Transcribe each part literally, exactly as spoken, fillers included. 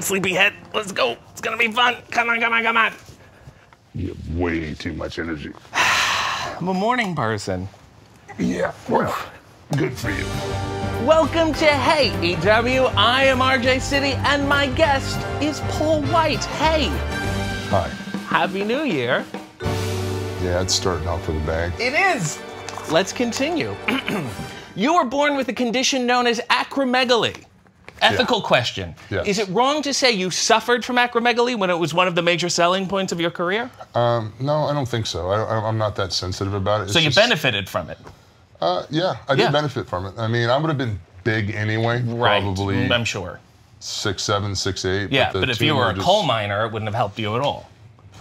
Sleepyhead, let's go. It's gonna be fun. Come on, come on, come on. You have way too much energy. I'm a morning person. Yeah, well, good for you. Welcome to Hey E W. I am R J City, and my guest is Paul White. Hey. Hi. Happy New Year. Yeah, it's starting off with a bang. It is. Let's continue. You were born with a condition known as acromegaly. Ethical yeah. question. Yes. Is it wrong to say you suffered from acromegaly when it was one of the major selling points of your career? Um, no, I don't think so. I, I'm not that sensitive about it. It's so you just, benefited from it? Uh, yeah, I yeah. did benefit from it. I mean, I would have been big anyway. Right. Probably. I'm sure. Six, seven, six, eight. Yeah, but, but if you were a just, coal miner, it wouldn't have helped you at all.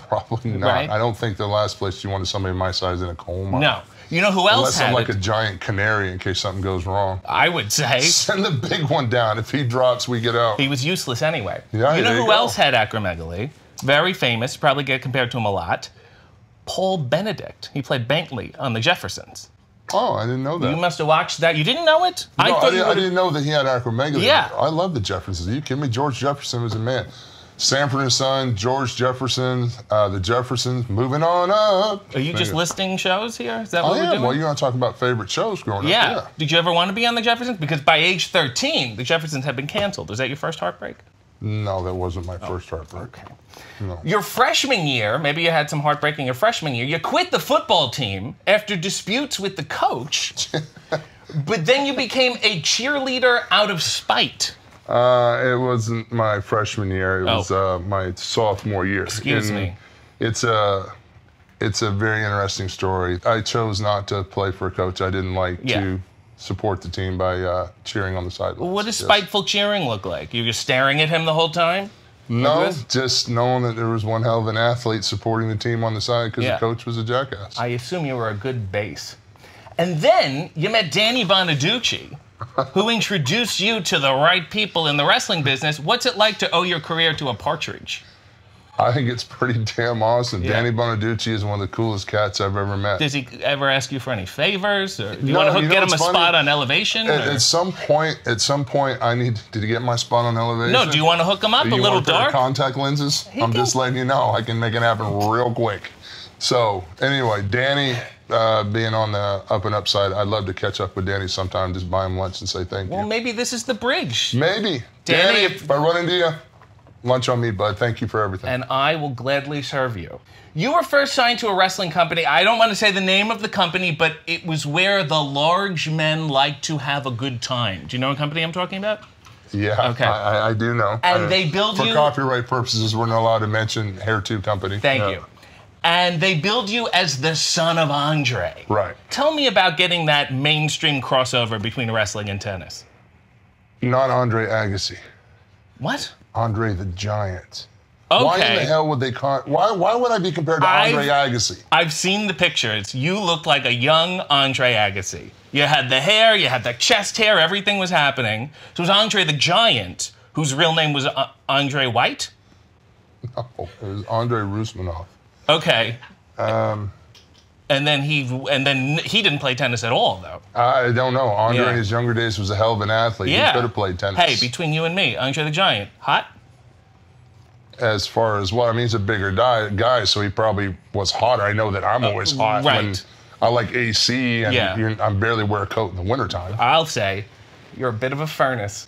Probably not. Right? I don't think the last place you wanted somebody my size in a coal mine. No. You know who else Unless had I'm like it? a giant canary in case something goes wrong. I would say. Send the big one down. If he drops, we get out. He was useless anyway. Yeah, you know who you else had acromegaly? Very famous, probably get compared to him a lot. Paul Benedict. He played Bentley on the Jeffersons. Oh, I didn't know that. You must have watched that. You didn't know it? No, I, I, did, I didn't know that he had acromegaly. Yeah. I love the Jeffersons. Are you kidding me? George Jefferson was a man. Sanford and Son, George Jefferson, uh, the Jeffersons, moving on up. Are you Maybe. just listing shows here? Is that what I we're am. doing? Well, you're going to talk about favorite shows growing yeah. up. Yeah. Did you ever want to be on the Jeffersons? Because by age thirteen, the Jeffersons had been canceled. Was that your first heartbreak? No, that wasn't my oh. first heartbreak. Okay. No. Your freshman year, maybe you had some heartbreak in your freshman year, you quit the football team after disputes with the coach, but then you became a cheerleader out of spite. Uh, it wasn't my freshman year. It oh. was uh, my sophomore year. Excuse and me. It's a, it's a very interesting story. I chose not to play for a coach I didn't like yeah. to support the team by uh, cheering on the sidelines. What does yes. spiteful cheering look like? You're just staring at him the whole time? No, like just knowing that there was one hell of an athlete supporting the team on the side because yeah. the coach was a jackass. I assume you were a good base. And then you met Danny Bonaducci, who introduced you to the right people in the wrestling business. What's it like to owe your career to a partridge? I think it's pretty damn awesome. Yeah. Danny Bonaducci is one of the coolest cats I've ever met. Does he ever ask you for any favors? Or do you no, want to hook, you know, get him a funny? spot on Elevation? At, at some point, at some point, I need to get my spot on Elevation. No, do you want to hook him up do a you little want a dark? Contact lenses? He I'm can... just letting you know. I can make it happen real quick. So anyway, Danny. Uh, being on the up and up side, I'd love to catch up with Danny sometime, just buy him lunch and say thank you. Well, maybe this is the bridge. Maybe. Danny, Danny if I run into you, lunch on me, bud. Thank you for everything. And I will gladly serve you. You were first signed to a wrestling company. I don't want to say the name of the company, but it was where the large men like to have a good time. Do you know what company I'm talking about? Yeah, okay. I, I, I do know. And I, they build for you... For copyright purposes, we're not allowed to mention Hair two Company. Thank no. you. And they build you as the son of Andre. Right. Tell me about getting that mainstream crossover between wrestling and tennis. Not Andre Agassi. What? Andre the Giant. Okay. Why in the hell would they call... Why, why would I be compared to I've, Andre Agassi? I've seen the pictures. You looked like a young Andre Agassi. You had the hair, you had the chest hair, everything was happening. So it was Andre the Giant, whose real name was uh, Andre White? No, it was Andre Rusmanov. Okay. Um, and then he and then he didn't play tennis at all, though. I don't know. Andre yeah. in his younger days was a hell of an athlete. Yeah. He could have played tennis. Hey, between you and me, Andre the Giant, hot? As far as what? I mean, he's a bigger guy, so he probably was hotter. I know that I'm always uh, hot. Right. When I like A C, and yeah. you're, I barely wear a coat in the wintertime. I'll say, you're a bit of a furnace.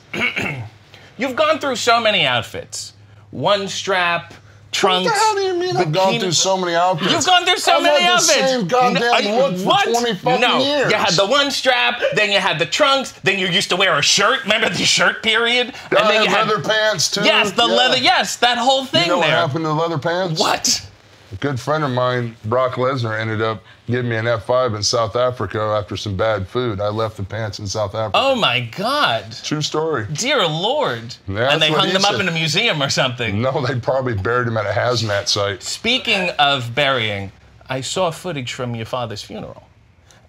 You've gone through so many outfits. One strap... Trunks, what the hell do you mean? I've gone through so many outfits. You've gone through so I've many had the outfits. Same goddamn no, look what? for twenty fucking no. years. You had the one strap, then you had the trunks, then you used to wear a shirt. Remember the shirt period? And I then had you leather had leather pants too. Yes, the yeah. leather. Yes, that whole thing. You know there. What happened to the leather pants? What? A good friend of mine, Brock Lesnar, ended up getting me an F five in South Africa after some bad food. I left the pants in South Africa. Oh, my God. True story. Dear Lord. That's and they hung them said. up in a museum or something. No, they probably buried him at a hazmat site. Speaking of burying, I saw footage from your father's funeral.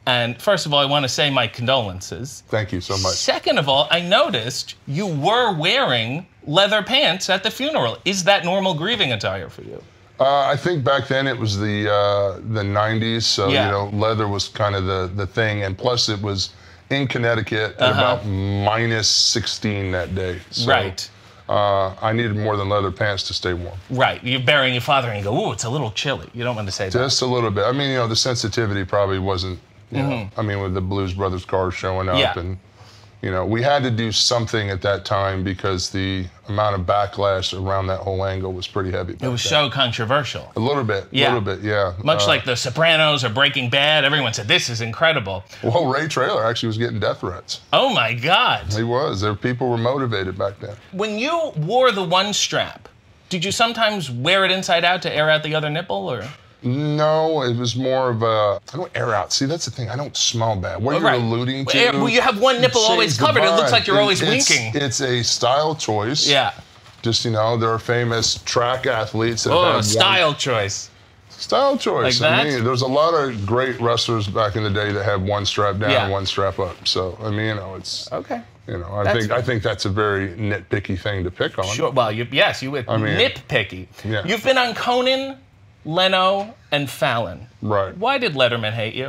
And first of all, I want to say my condolences. Thank you so much. Second of all, I noticed you were wearing leather pants at the funeral. Is that normal grieving attire for you? Uh, I think back then it was the uh, the nineties, so yeah. you know leather was kind of the the thing, and plus it was in Connecticut at uh-huh. about minus sixteen that day. So, right. Uh, I needed more than leather pants to stay warm. Right. You're burying your father and you go, ooh, it's a little chilly. You don't want to say that. Just a little bit. I mean, you know, the sensitivity probably wasn't. You mm-hmm. know, I mean, with the Blues Brothers cars showing up, yeah. and you know, we had to do something at that time because the amount of backlash around that whole angle was pretty heavy. It was then. so controversial. A little bit, a yeah. little bit, yeah. Much uh, like the Sopranos or Breaking Bad, everyone said, this is incredible. Well, Ray Trailer actually was getting death threats. Oh, my God. He was. There, people were motivated back then. When you wore the one strap, did you sometimes wear it inside out to air out the other nipple, or...? No, it was more of a, I don't air out. See, that's the thing. I don't smell bad. What oh, you're right. alluding to... Well, you have one nipple always covered. It looks like you're it, always it's, winking. It's a style choice. Yeah. Just, you know, there are famous track athletes that oh, have Oh, style one, choice. Style choice. Like I that? mean, there's a lot of great wrestlers back in the day that had one strap down yeah. and one strap up. So, I mean, you know, it's... Okay. You know, I that's think right. I think that's a very nitpicky thing to pick on. Sure. Well, you, yes, you would. I mean, nitpicky. Yeah. You've been on Conan... Leno and Fallon. Right. Why did Letterman hate you?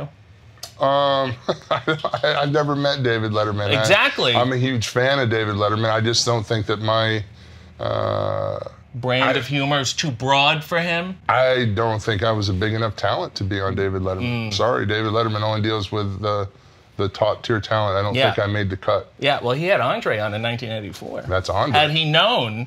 Um, I, I've never met David Letterman. Exactly. I, I'm a huge fan of David Letterman. I just don't think that my... Uh, Brand I, of humor is too broad for him? I don't think I was a big enough talent to be on David Letterman. Mm. Sorry, David Letterman only deals with the, the top-tier talent. I don't yeah. think I made the cut. Yeah, well, he had Andre on in nineteen eighty-four. That's Andre. Had he known...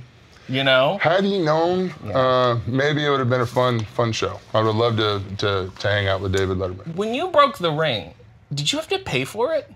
You know? Had he known, yeah. uh, maybe it would have been a fun fun show. I would have loved to, to, to hang out with David Letterman. When you broke the ring, did you have to pay for it?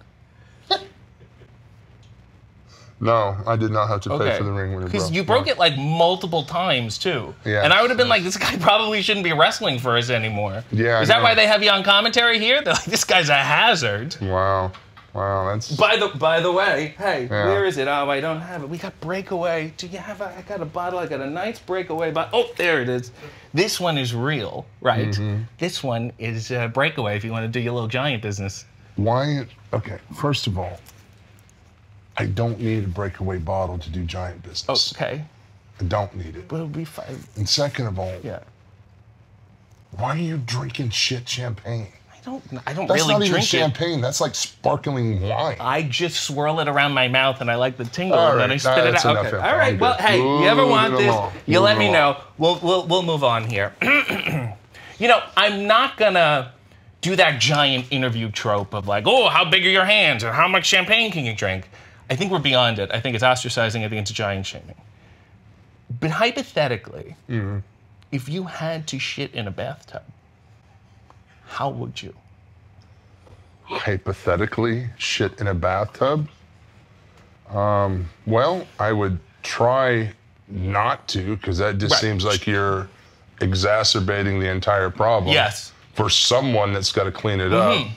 No, I did not have to okay. pay for the ring when it broke. Because you broke no. it, like, multiple times, too. Yeah. And I would have been like, this guy probably shouldn't be wrestling for us anymore. Yeah. Is that why they have you on commentary here? They're like, this guy's a hazard. Wow. Wow, that's... By the, by the way, hey, yeah. where is it? Oh, I don't have it. We got Breakaway. Do you have a... I got a bottle. I got a nice Breakaway bottle. Oh, there it is. This one is real, right? Mm-hmm. This one is uh, Breakaway if you want to do your little giant business. Why... Okay, first of all, I don't need a Breakaway bottle to do giant business. Okay. I don't need it. But it'll be fine. And second of all... Yeah. Why are you drinking shit champagne? I don't, I don't really drink it. That's not even champagne. That's like sparkling wine. I just swirl it around my mouth, and I like the tingle, and then I spit it out. Okay. All right. Well, hey, you ever want this, you let me know. We'll we'll we'll move on here. You know, I'm not gonna do that giant interview trope of like, oh, how big are your hands, or how much champagne can you drink? I think we're beyond it. I think it's ostracizing. I think it's giant shaming. But hypothetically, mm-hmm. if you had to shit in a bathtub, how would you? Hypothetically, shit in a bathtub? Um, well, I would try not to, because that just right. seems like you're exacerbating the entire problem. Yes. For someone that's got to clean it mm-hmm. up.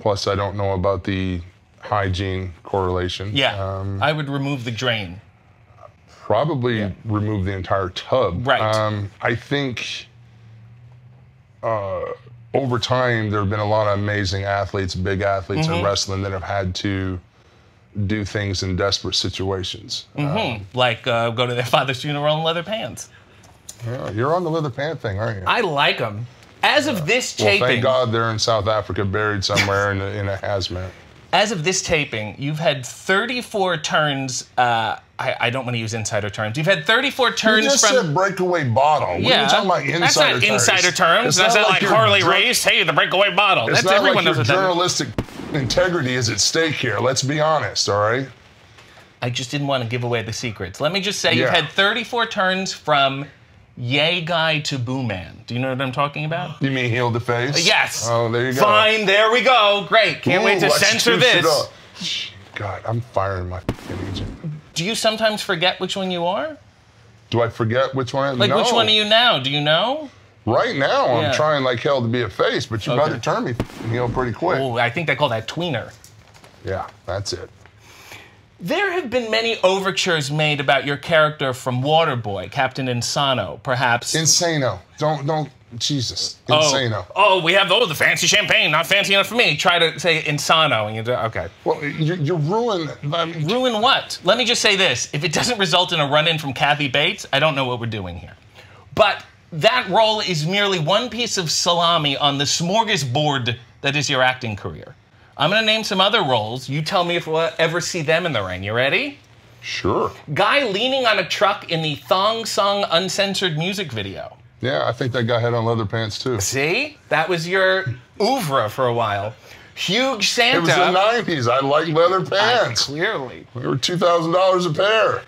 Plus, I don't know about the hygiene correlation. Yeah, um, I would remove the drain. Probably yeah. remove the entire tub. Right. Um, I think... Uh, Over time, there have been a lot of amazing athletes, big athletes mm-hmm. in wrestling that have had to do things in desperate situations. Mm-hmm. um, like uh, go to their father's funeral in leather pants. Yeah, you're on the leather pant thing, aren't you? I like them. As yeah. of this taping... Well, thank God they're in South Africa buried somewhere in, a, in a hazmat. As of this taping, you've had thirty-four turns... Uh, I, I don't want to use insider terms. You've had thirty-four turns you just from... said breakaway bottle. Yeah. Are you talking about insider that's not terms? Insider terms. It's that's not, not like, like Harley Race. Hey, the breakaway bottle. It's that's not everyone like your journalistic integrity is at stake here. Let's be honest, all right? I just didn't want to give away the secrets. Let me just say yeah. you've had thirty-four turns from Yay Guy to Boo Man. Do you know what I'm talking about? You mean heel to face? Yes. Oh, there you go. Fine, there we go. Great. Can't Ooh, wait to censor this. God, I'm firing my agent. Do you sometimes forget which one you are? Do I forget which one I am? Like, no. Which one are you now? Do you know? Right now, yeah. I'm trying like hell to be a face, but you're okay. about to turn me, you know, pretty quick. Ooh, I think they call that tweener. Yeah, that's it. There have been many overtures made about your character from Waterboy, Captain Insano, perhaps. Insano. Don't, don't, Jesus. Insano. Oh, oh we have, oh, the fancy champagne, not fancy enough for me. Try to say Insano, and you do, okay. Well, you, you ruin... I mean, ruin what? Let me just say this. If it doesn't result in a run-in from Kathy Bates, I don't know what we're doing here. But that role is merely one piece of salami on the smorgasbord that is your acting career. I'm going to name some other roles. You tell me if we'll ever see them in the rain. You ready? Sure. Guy leaning on a truck in the Thong Song Uncensored music video. Yeah, I think that guy had on leather pants, too. See? That was your oeuvre for a while. Huge Santa. It was the nineties. I like leather pants. I, clearly. They were two thousand dollars a pair.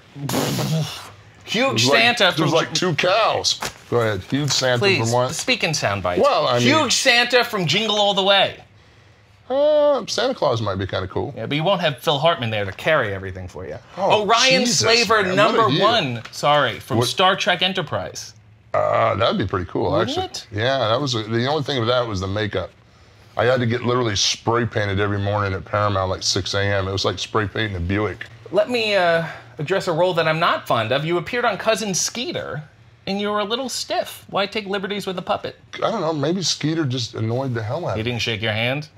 Huge it Santa. Like, from, it was like two cows. Go ahead. Huge Santa please, from what? Speak in sound bites. Well, I mean, Huge Santa from Jingle All the Way. Uh, Santa Claus might be kind of cool. Yeah, but you won't have Phil Hartman there to carry everything for you. Oh, Orion Jesus, Slaver man, number one, sorry, from what? Star Trek Enterprise. Uh, that'd be pretty cool, Wouldn't actually. It? Yeah, that was a, the only thing with that was the makeup. I had to get literally spray painted every morning at Paramount, like six A M It was like spray painting a Buick. Let me uh, address a role that I'm not fond of. You appeared on Cousin Skeeter, and you were a little stiff. Why take liberties with a puppet? I don't know. Maybe Skeeter just annoyed the hell out of me. He didn't shake your hand?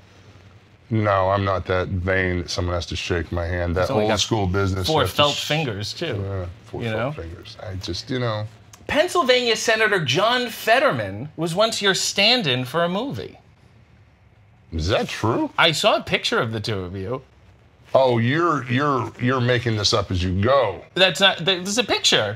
No, I'm not that vain that someone has to shake my hand. That old school business. Four felt fingers, too. Uh, four felt fingers. I just, you know. Pennsylvania Senator John Fetterman was once your stand-in for a movie. Is that true? I saw a picture of the two of you. Oh, you're you're you're making this up as you go. That's not. There's a picture.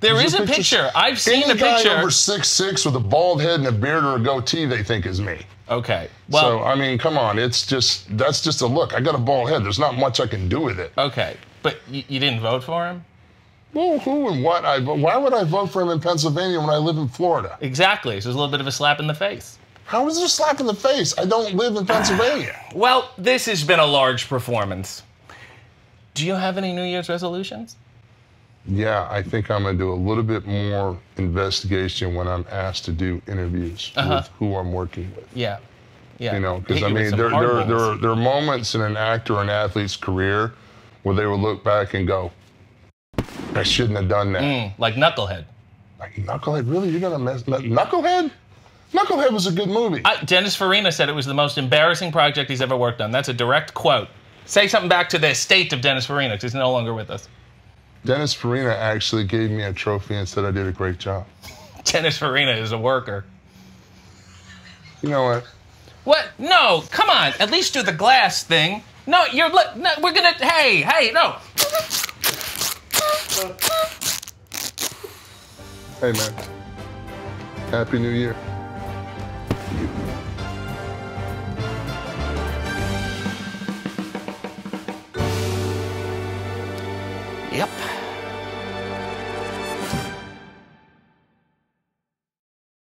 There is, is a picture. picture. I've seen Any a picture. Any guy over six six with a bald head and a beard or a goatee, they think is me. Okay. Well, so I mean, come on. It's just that's just a look. I got a bald head. There's not much I can do with it. Okay, but you, you didn't vote for him. Well, who and what? I why would I vote for him in Pennsylvania when I live in Florida? Exactly. So it's a little bit of a slap in the face. How is it a slap in the face? I don't live in Pennsylvania. Well, this has been a large performance. Do you have any New Year's resolutions? Yeah, I think I'm going to do a little bit more investigation when I'm asked to do interviews uh-huh. with who I'm working with. Yeah, yeah. You know, because I mean, there, there, there, are, there are moments in an actor or an athlete's career where they will look back and go, I shouldn't have done that. Mm, like Knucklehead. Like Knucklehead? Really? You're going to mess up Knucklehead? Knucklehead was a good movie. Uh, Dennis Farina said it was the most embarrassing project he's ever worked on. That's a direct quote. Say something back to the estate of Dennis Farina, because he's no longer with us. Dennis Farina actually gave me a trophy and said I did a great job. Dennis Farina is a worker. You know what? What? No, come on. At least do the glass thing. No, you're... No, we're gonna... Hey, hey, no. Hey, man. Happy New Year. Yep.